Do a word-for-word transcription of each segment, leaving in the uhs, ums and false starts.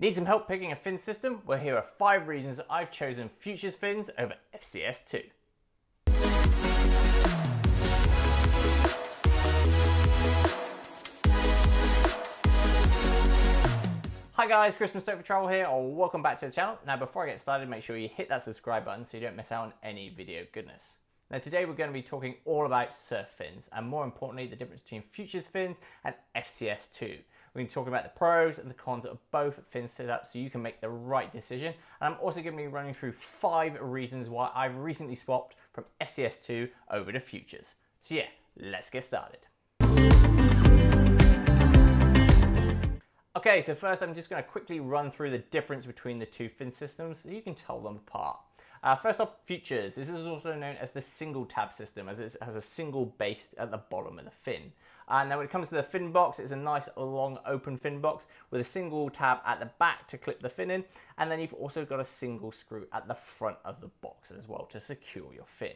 Need some help picking a fin system? Well, here are five reasons I've chosen Futures Fins over F C S two. Hi guys, Chris from Stoke for Travel here, or welcome back to the channel. Now before I get started, make sure you hit that subscribe button so you don't miss out on any video goodness. Now today we're going to be talking all about surf fins, and more importantly the difference between Futures Fins and F C S two. We're going to be talking about the pros and the cons of both fin setups so you can make the right decision. And I'm also going to be running through five reasons why I've recently swapped from F C S two over to Futures. So yeah, let's get started. Okay, so first I'm just going to quickly run through the difference between the two fin systems so you can tell them apart. Uh, first off, Futures. This is also known as the single tab system, as it has a single base at the bottom of the fin. Uh, now when it comes to the fin box, it's a nice long open fin box with a single tab at the back to clip the fin in, and then you've also got a single screw at the front of the box as well to secure your fin.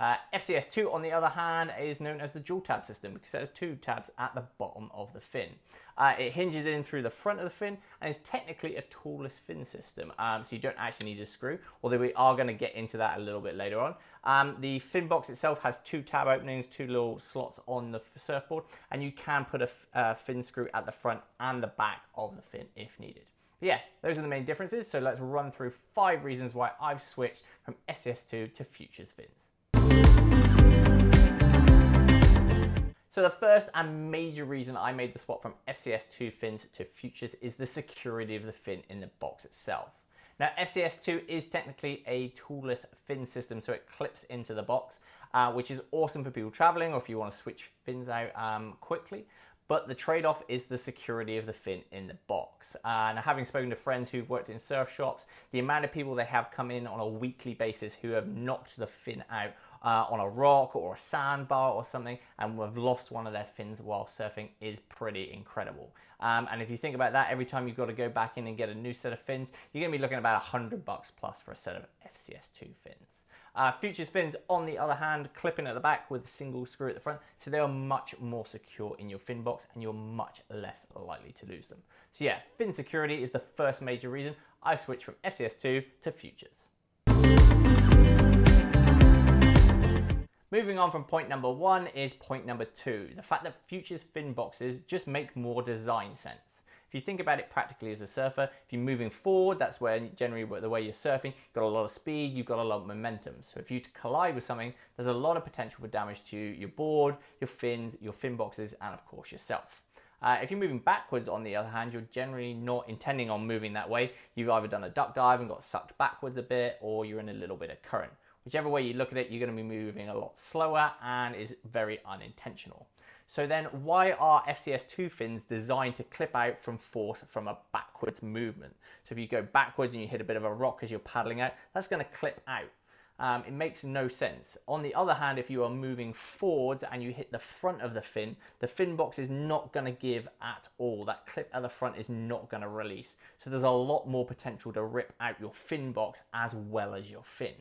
Uh, F C S two, on the other hand, is known as the dual tab system because it has two tabs at the bottom of the fin. Uh, it hinges in through the front of the fin and is technically a toolless fin system, um, so you don't actually need a screw, although we are going to get into that a little bit later on. Um, the fin box itself has two tab openings, two little slots on the surfboard, and you can put a uh, fin screw at the front and the back of the fin if needed. But yeah, those are the main differences, so let's run through five reasons why I've switched from F C S two to Futures Fins. So the first and major reason I made the swap from F C S two fins to Futures is the security of the fin in the box itself. Now F C S two is technically a toolless fin system, so it clips into the box, uh, which is awesome for people traveling or if you want to switch fins out um, quickly. But the trade-off is the security of the fin in the box. Uh, now, having spoken to friends who've worked in surf shops, the amount of people they have come in on a weekly basis who have knocked the fin out uh, on a rock or a sandbar or something and have lost one of their fins while surfing is pretty incredible. Um, and if you think about that, every time you've got to go back in and get a new set of fins, you're gonna be looking at about a hundred bucks plus for a set of F C S two fins. Uh, Futures fins, on the other hand, clipping at the back with a single screw at the front, so they are much more secure in your fin box and you're much less likely to lose them. So yeah, fin security is the first major reason I switched from F C S two to Futures. Moving on from point number one is point number two, the fact that Futures fin boxes just make more design sense. If you think about it practically as a surfer, if you're moving forward, that's where generally the way you're surfing, you've got a lot of speed, you've got a lot of momentum. So if you collide with something, there's a lot of potential for damage to your board, your fins, your fin boxes, and of course yourself. Uh, if you're moving backwards, on the other hand, you're generally not intending on moving that way. You've either done a duck dive and got sucked backwards a bit, or you're in a little bit of current. Whichever way you look at it, you're going to be moving a lot slower and is very unintentional. So then why are F C S two fins designed to clip out from force from a backwards movement? So if you go backwards and you hit a bit of a rock as you're paddling out, that's going to clip out. Um, it makes no sense. On the other hand, if you are moving forwards and you hit the front of the fin, the fin box is not going to give at all. That clip at the front is not going to release. So there's a lot more potential to rip out your fin box as well as your fin.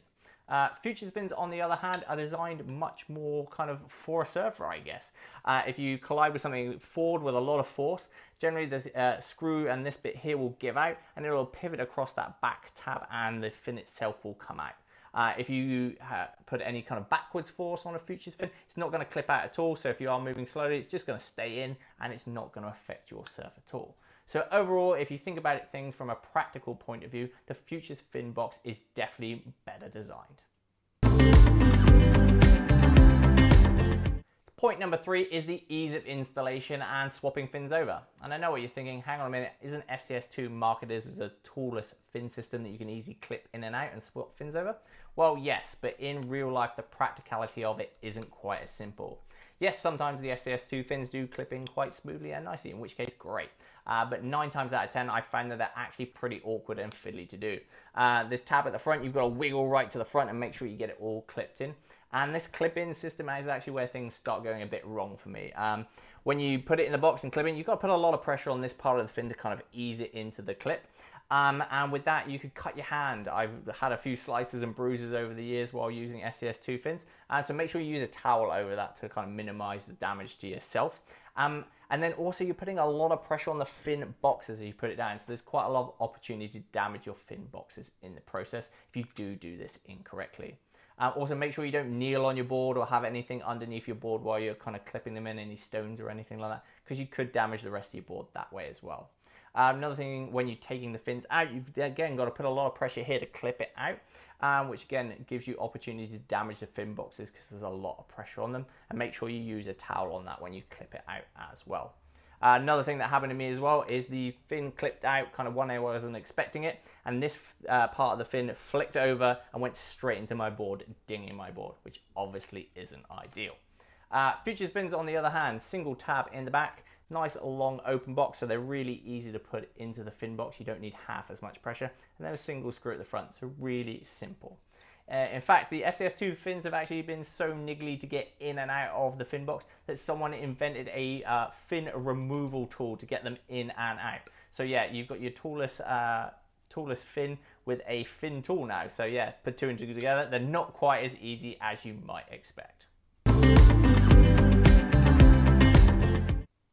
Uh, Futures fins, on the other hand, are designed much more kind of for a surfer, I guess. Uh, if you collide with something forward with a lot of force, generally the uh, screw and this bit here will give out and it will pivot across that back tab and the fin itself will come out. Uh, if you uh, put any kind of backwards force on a Futures fin, it's not going to clip out at all. So if you are moving slowly, it's just going to stay in and it's not going to affect your surf at all. So overall, if you think about it, things from a practical point of view, the Futures fin box is definitely better designed. Point number three is the ease of installation and swapping fins over. And I know what you're thinking, hang on a minute, isn't F C S two marketed as the toolless fin system that you can easily clip in and out and swap fins over? Well, yes, but in real life, the practicality of it isn't quite as simple. Yes, sometimes the F C S two fins do clip in quite smoothly and nicely, in which case, great. Uh, but nine times out of ten, I found that they're actually pretty awkward and fiddly to do. Uh, this tab at the front, you've got to wiggle right to the front and make sure you get it all clipped in. And this clip-in system is actually where things start going a bit wrong for me. Um, when you put it in the box and clip in, you've got to put a lot of pressure on this part of the fin to kind of ease it into the clip. Um, and with that, you could cut your hand. I've had a few slices and bruises over the years while using F C S two fins. Uh, so make sure you use a towel over that to kind of minimize the damage to yourself. Um, and then also you're putting a lot of pressure on the fin boxes as you put it down. So there's quite a lot of opportunity to damage your fin boxes in the process if you do do this incorrectly. Um, also make sure you don't kneel on your board or have anything underneath your board while you're kind of clipping them in, any stones or anything like that, because you could damage the rest of your board that way as well. Um, another thing, when you're taking the fins out, you've again got to put a lot of pressure here to clip it out, um, which again gives you opportunity to damage the fin boxes because there's a lot of pressure on them, and make sure you use a towel on that when you clip it out as well. Uh, another thing that happened to me as well is the fin clipped out kind of one way I wasn't expecting it, and this uh, part of the fin flicked over and went straight into my board, dinging my board, which obviously isn't ideal. Uh, Futures Fins, on the other hand, single tab in the back, nice long open box, so they're really easy to put into the fin box. You don't need half as much pressure, and then a single screw at the front, so really simple. Uh, in fact, the F C S two fins have actually been so niggly to get in and out of the fin box that someone invented a uh, fin removal tool to get them in and out. So yeah, you've got your tallest, uh, tallest fin with a fin tool now. So yeah, put two and two together, they're not quite as easy as you might expect.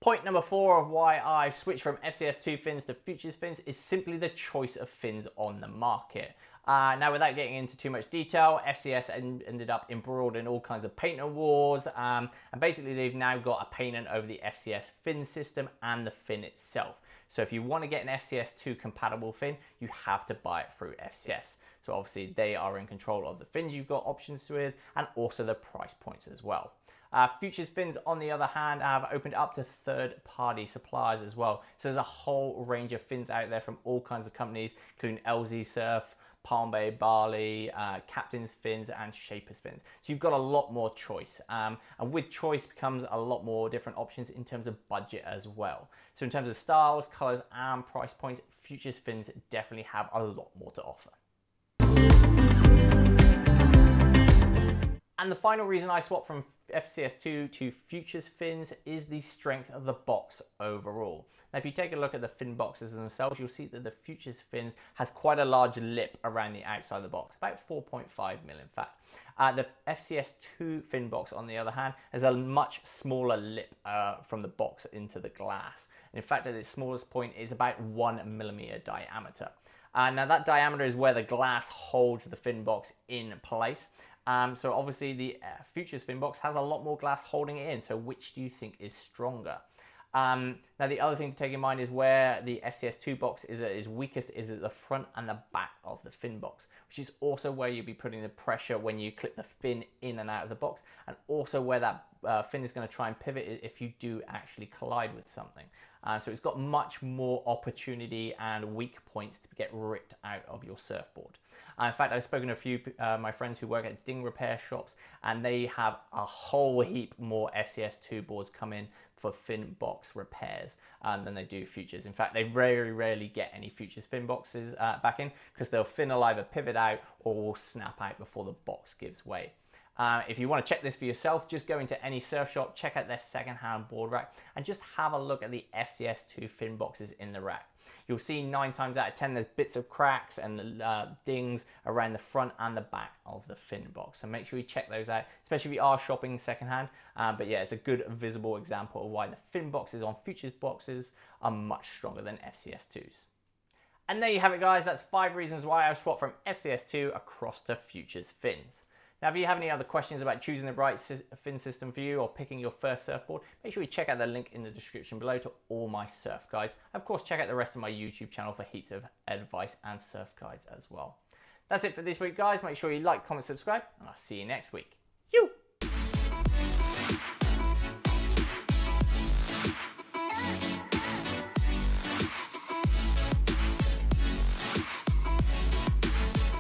Point number four of why I switched from F C S two fins to Futures Fins is simply the choice of fins on the market. Uh, now, without getting into too much detail, F C S en ended up embroiled in all kinds of patent wars, um, and basically they've now got a patent over the F C S fin system and the fin itself. So if you want to get an F C S two compatible fin, you have to buy it through F C S. So obviously they are in control of the fins you've got options with, and also the price points as well. Uh, Futures Fins, on the other hand, have opened up to third-party suppliers as well. So there's a whole range of fins out there from all kinds of companies, including L Z Surf, Palm Bay Bali, uh, Captain's Fins, and Shapers Fins. So you've got a lot more choice. Um, and with choice comes a lot more different options in terms of budget as well. So in terms of styles, colors, and price points, Futures Fins definitely have a lot more to offer. And the final reason I swapped from F C S two to Futures Fins is the strength of the box overall. Now, if you take a look at the fin boxes themselves, you'll see that the Futures Fins has quite a large lip around the outside of the box, about four point five mil in fact. Uh, the F C S two fin box, on the other hand, has a much smaller lip uh, from the box into the glass. And in fact, at its smallest point, it's about one millimeter diameter. Uh, now, that diameter is where the glass holds the fin box in place. Um, so obviously the uh, Futures fin box has a lot more glass holding it in, so which do you think is stronger? Um, now the other thing to take in mind is where the F C S two box is, is weakest is at the front and the back of the fin box, which is also where you'll be putting the pressure when you clip the fin in and out of the box, and also where that uh, fin is going to try and pivot if you do actually collide with something. Uh, so it's got much more opportunity and weak points to get ripped out of your surfboard. Uh, in fact, I've spoken to a few uh, my friends who work at ding repair shops, and they have a whole heap more F C S two boards come in for fin box repairs um, than they do Futures. In fact, they very rarely get any Futures fin boxes uh, back in, because they'll fin will either pivot out or will snap out before the box gives way. Uh, if you want to check this for yourself, just go into any surf shop, check out their second-hand board rack, and just have a look at the F C S two fin boxes in the rack. You'll see nine times out of ten there's bits of cracks and uh, dings around the front and the back of the fin box. So make sure you check those out, especially if you are shopping secondhand. Um, but yeah, it's a good visible example of why the fin boxes on Futures boxes are much stronger than F C S twos. And there you have it, guys. That's five reasons why I swapped from F C S two across to Futures Fins. Now, if you have any other questions about choosing the right fin system for you or picking your first surfboard, make sure you check out the link in the description below to all my surf guides. And of course, check out the rest of my YouTube channel for heaps of advice and surf guides as well. That's it for this week, guys. Make sure you like, comment, subscribe, and I'll see you next week.